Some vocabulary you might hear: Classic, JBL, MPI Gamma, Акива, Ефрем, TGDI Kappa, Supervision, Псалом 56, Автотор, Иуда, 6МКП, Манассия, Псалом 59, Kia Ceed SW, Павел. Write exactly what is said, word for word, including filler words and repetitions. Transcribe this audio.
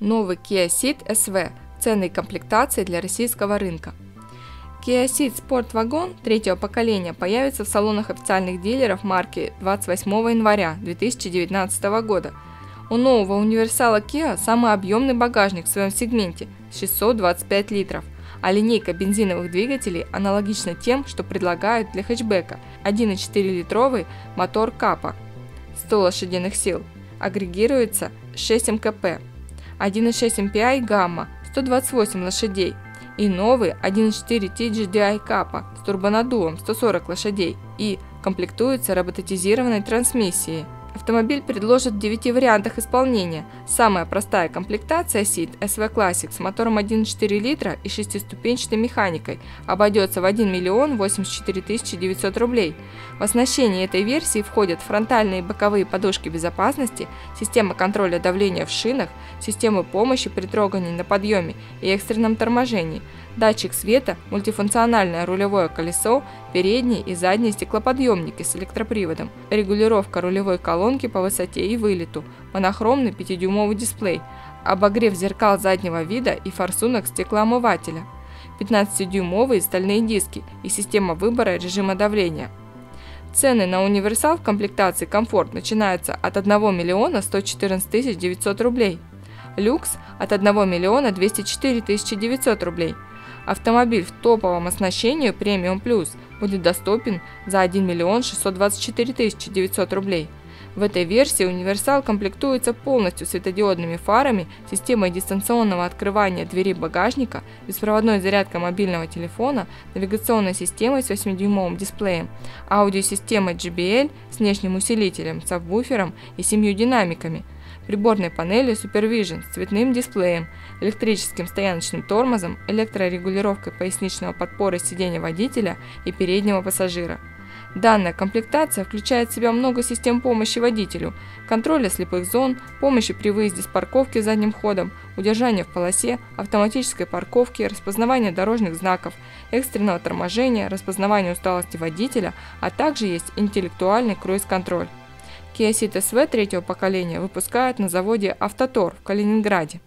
новый Kia Ceed эс ви в ценной комплектации для российского рынка. Kia Ceed Sport Wagon третьего поколения появится в салонах официальных дилеров марки двадцать восьмого января две тысячи девятнадцатого года. У нового универсала Kia самый объемный багажник в своем сегменте – шестьсот двадцать пять литров, а линейка бензиновых двигателей аналогична тем, что предлагают для хэтчбека – один и четыре литровый мотор Kappa сто лошадиных сил, агрегируется шесть эм ка пэ, один и шесть эм пи ай Gamma сто двадцать восемь лошадей и новый один и четыре ти джи ди ай Kappa с турбонаддувом сто сорок лошадей и комплектуется роботизированной трансмиссией. Автомобиль предложит в девяти вариантах исполнения. Самая простая комплектация Ceed эс ви Classic с мотором один и четыре литра и шестиступенчатой механикой обойдется в один миллион восемьдесят четыре тысячи девятьсот рублей. В оснащении этой версии входят фронтальные и боковые подушки безопасности, система контроля давления в шинах, система помощи при трогании на подъеме и экстренном торможении, датчик света, мультифункциональное рулевое колесо, передние и задние стеклоподъемники с электроприводом, регулировка рулевой колонки по высоте и вылету, монохромный пятидюймовый дисплей, обогрев зеркал заднего вида и форсунок стеклоомывателя, пятнадцатидюймовые стальные диски и система выбора режима давления. Цены на универсал в комплектации «Комфорт» начинаются от одного миллиона ста четырнадцати тысяч девятисот рублей, «Люкс» от одного миллиона двухсот четырёх тысяч девятисот рублей. Автомобиль в топовом оснащении «Премиум Плюс» будет доступен за один миллион шестьсот двадцать четыре тысячи девятьсот рублей. В этой версии универсал комплектуется полностью светодиодными фарами, системой дистанционного открывания двери багажника, беспроводной зарядкой мобильного телефона, навигационной системой с восьмидюймовым дисплеем, аудиосистемой джей би эл с внешним усилителем, сабвуфером и семью динамиками, приборной панелью Supervision с цветным дисплеем, электрическим стояночным тормозом, электрорегулировкой поясничного подпора сидения водителя и переднего пассажира. Данная комплектация включает в себя много систем помощи водителю, контроля слепых зон, помощи при выезде с парковки задним ходом, удержания в полосе, автоматической парковки, распознавания дорожных знаков, экстренного торможения, распознавания усталости водителя, а также есть интеллектуальный круиз-контроль. Kia Ceed эс ви третьего поколения выпускают на заводе «Автотор» в Калининграде.